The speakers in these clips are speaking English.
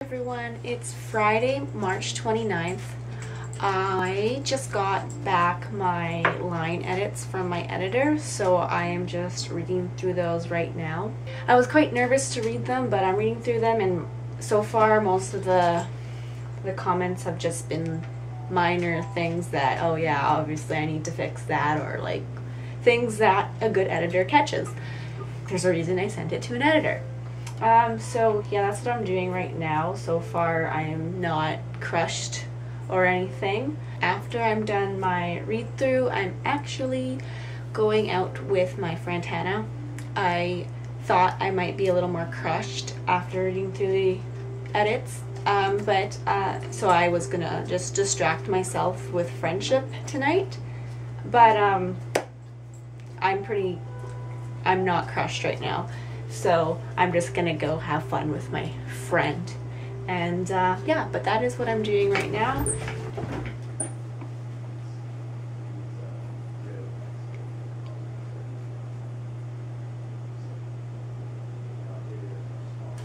Everyone, it's Friday, March 29th. I just got back my line edits from my editor, so I am just reading through those right now. I was quite nervous to read them, but I'm reading through them, and so far most of the comments have just been minor things that, oh yeah, obviously I need to fix that, or like things that a good editor catches. There's a reason I sent it to an editor. So yeah, that's what I'm doing right now. So far I am not crushed or anything. After I'm done my read through, I'm actually going out with my friend Hannah. I thought I might be a little more crushed after reading through the edits, so I was gonna just distract myself with friendship tonight, but I'm not crushed right now. So I'm just gonna go have fun with my friend, and yeah, but that is what I'm doing right now.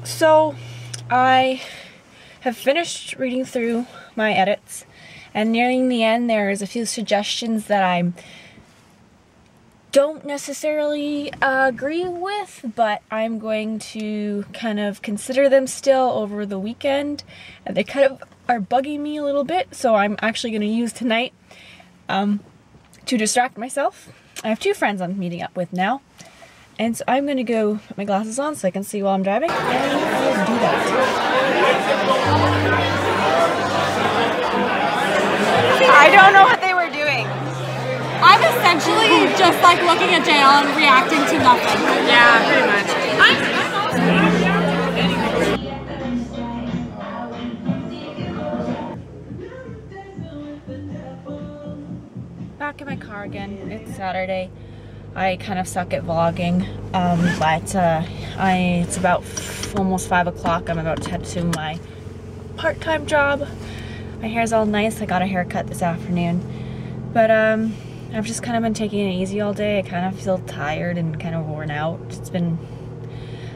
So I have finished reading through my edits, and nearing the end there is a few suggestions that I'm don't necessarily agree with, but I'm going to kind of consider them still over the weekend, and they kind of are bugging me a little bit, so I'm actually going to use tonight to distract myself. I have two friends I'm meeting up with now, and so I'm going to go put my glasses on so I can see while I'm driving, and I'll do that. I don't know what they were doing. I'm essentially just like looking at Dale and reacting to nothing. Yeah, pretty much. I'm also back in my car again. It's Saturday. I kind of suck at vlogging, it's about almost 5 o'clock. I'm about to head to my part-time job. My hair's all nice. I got a haircut this afternoon, but I've just kind of been taking it easy all day. I kind of feel tired and kind of worn out.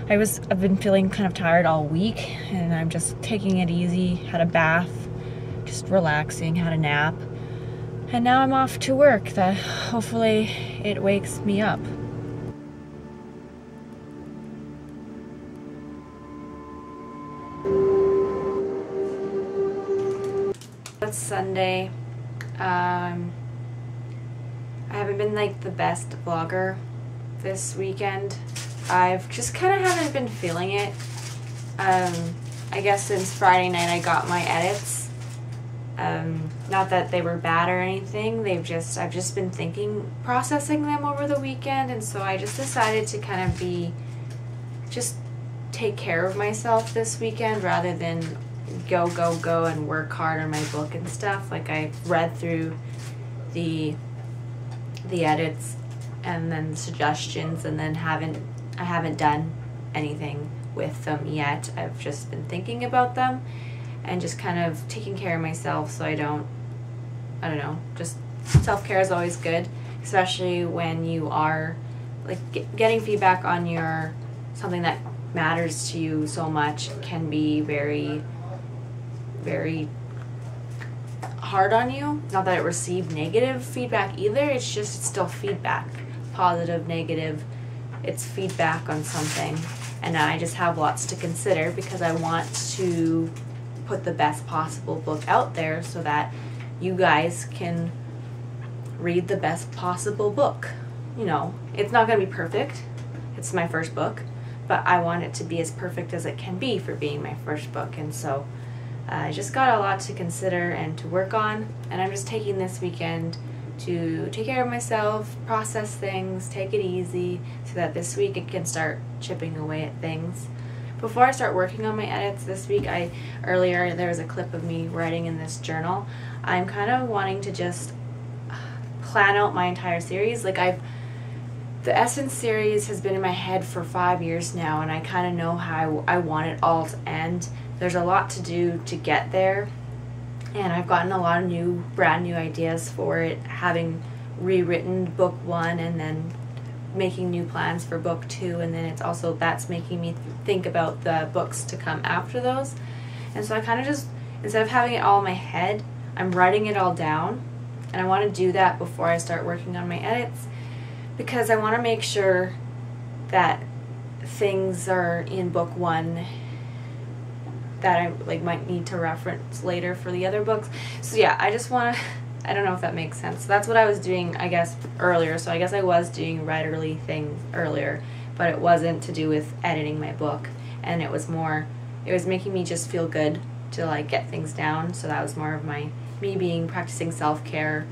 I've been feeling kind of tired all week, and I'm just taking it easy. Had a bath, just relaxing, had a nap, and now I'm off to work. That hopefully it wakes me up. It's Sunday. I haven't been like the best vlogger this weekend. I've just kind of haven't been feeling it. I guess since Friday night I got my edits. Not that they were bad or anything. I've just been processing them over the weekend, and so I just decided to kind of take care of myself this weekend rather than go and work hard on my book and stuff. Like, I read through the edits and then suggestions, and then I haven't done anything with them yet. I've just been thinking about them and just kind of taking care of myself, so I don't know, just self-care is always good, especially when you are like getting feedback on something that matters to you so much. Can be very, very hard on you. Not that it received negative feedback either, it's still feedback. Positive, negative, it's feedback on something. And I just have lots to consider because I want to put the best possible book out there so that you guys can read the best possible book. You know, it's not gonna be perfect. It's my first book, but I want it to be as perfect as it can be for being my first book, and so I just got a lot to consider and to work on, and I'm just taking this weekend to take care of myself, process things, take it easy, so that this week it can start chipping away at things. Before I start working on my edits this week, earlier there was a clip of me writing in this journal. I'm kind of wanting to just plan out my entire series. Like, the Essence series has been in my head for 5 years now, and I kind of know how I want it all to end. There's a lot to do to get there, and I've gotten a lot of brand new ideas for it, having rewritten book one and then making new plans for book two, and then that's making me think about the books to come after those. And so I kind of just, instead of having it all in my head, I'm writing it all down. And I want to do that before I start working on my edits, because I want to make sure that things are in book one that I might need to reference later for the other books. So yeah, I just want to, I don't know if that makes sense. So that's what I was doing, I guess, earlier. So I guess I was doing writerly things earlier, but it wasn't to do with editing my book, and it was more, it was making me just feel good to get things down. So that was more of my being practicing self-care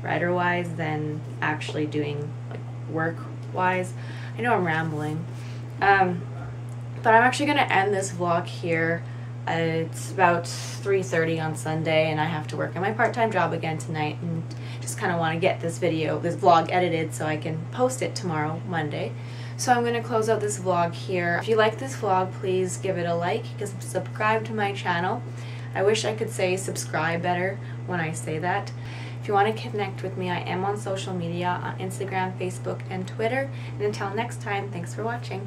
writer-wise than actually doing work-wise. I know I'm rambling, but I'm actually gonna end this vlog here. It's about 3:30 on Sunday, and I have to work at my part-time job again tonight, and just kind of want to get this video, this vlog, edited so I can post it tomorrow, Monday. So I'm going to close out this vlog here. If you like this vlog, please give it a like, because subscribe to my channel. I wish I could say subscribe better when I say that. If you want to connect with me, I am on social media, on Instagram, Facebook, and Twitter. And until next time, thanks for watching.